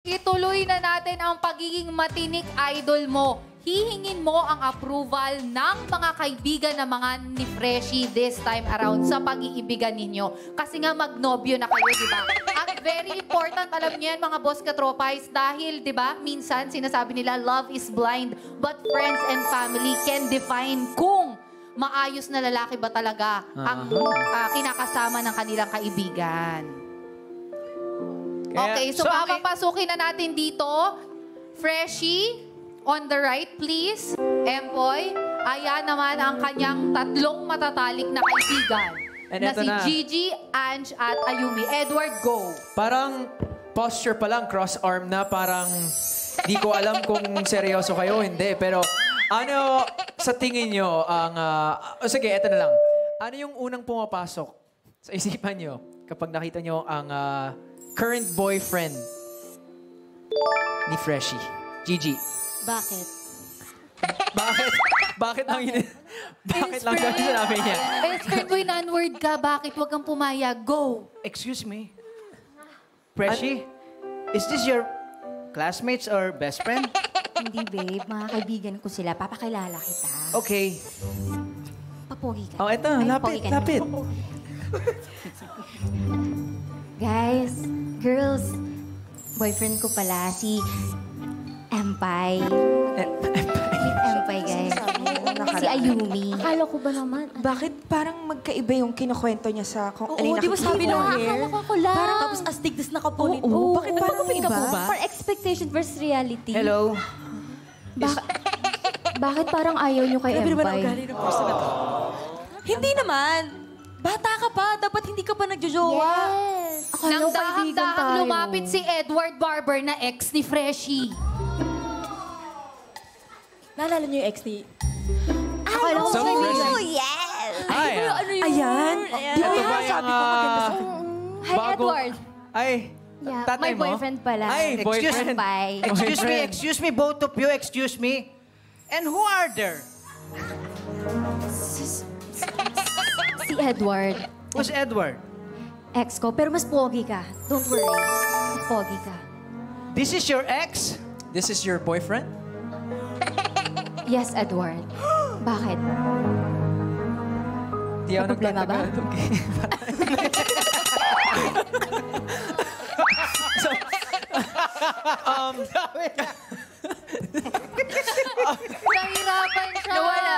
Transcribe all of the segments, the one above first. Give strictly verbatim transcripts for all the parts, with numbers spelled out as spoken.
Ituloy na natin ang pagiging matinik idol mo. Hihingin mo ang approval ng mga kaibigan na mga ni Freshie this time around sa pag-iibigan ninyo. Kasi nga magnobyo na kayo, di ba? At very important, alam niyo yan mga boss katropays, dahil di ba, minsan sinasabi nila love is blind but friends and family can define kung maayos na lalaki ba talaga ang uh, kinakasama ng kanilang kaibigan. Kaya, okay, so, so papapasukin na natin dito. Freshie, on the right, please. Empoy, ayan naman ang kanyang tatlong matatalik na kaibigan. Na si na. Gigi, Ange, at Ayumi. Edward, go. Parang posture pa lang, cross-arm na. Parang di ko alam kung seryoso kayo hindi. Pero ano sa tingin nyo ang... Uh, oh, sige, eto na lang. Ano yung unang pumapasok sa isipan nyo kapag nakita nyo ang... Uh, current boyfriend ni Freshie. Gigi. Bakit? Bakit? Bakit lang yun? Bakit lang yun sinabi niya? Expert ko yung non-word ka. Bakit? Huwag kang pumaya. Go! Excuse me. Freshie, is this your classmates or best friend? Hindi, babe. Mga kaibigan ko sila. Papakilala kita. Okay. Papogi ka. Oh, eto. Lapit. Lapit. Guys, girls, boyfriend ko pala si M-Pi. M-Pi, guys. Si Ayumi. Akala ko ba naman? Bakit parang magkaiba yung kinukwento niya sa kung ano yung nakikita? Oo, di ba sabi nung hair? Akala ko lang. Parang tapos as tigdas na kapunit mo. Bakit parang iba? For expectation versus reality. Hello? Bakit parang ayaw niyo kay M-Pi? Grabe naman ang galing ng person na to. Hindi naman. Bata ka pa. Dapat hindi ka pa nagjojowa. Yes. Nang dahang-dahang lumapit si Edward Barber na ex ni Freshie. Naalala niyo yung ex ni... Ay, oh, so yes! Ay, ano yun? Ayan. Di ba yung sabi ko maganda sa... Hi, Edward. Ay, tatay mo? My boyfriend pala. Ay, boyfriend. Excuse me, excuse me, both of you, excuse me. And who are there? Si Edward. Who's Edward? Ex ko, pero mas pogi ka. Don't worry. Mas pogi ka. This is your ex? This is your boyfriend? Yes, Edward. Bakit? Di ako nagtatagal. Um, nahirapan siya. Nawala na.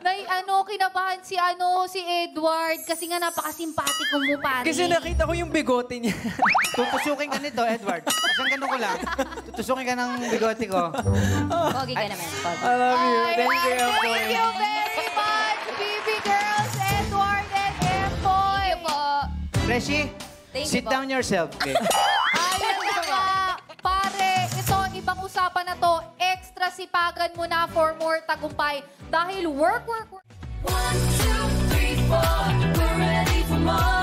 Nay, ano, kinabahan si, ano, si Edward. Kasi nga napakasimpatiko mo, pare. Kasi nakita ko yung bigote niya. Tutusukin ka nito, Edward. Isang ganun ko lang. Tutusukin ka ng bigote ko. Pogi ka naman. Pogi. I love you. Thank you, Empoy. Thank you very much, baby girls, Edward and Empoy. Thank you po. Freshie, sit down yourself. Okay. Ibang usapan na to, extra sipagan mo na for more tagumpay. Dahil work, work, work. One, two, three, four, we're ready for more.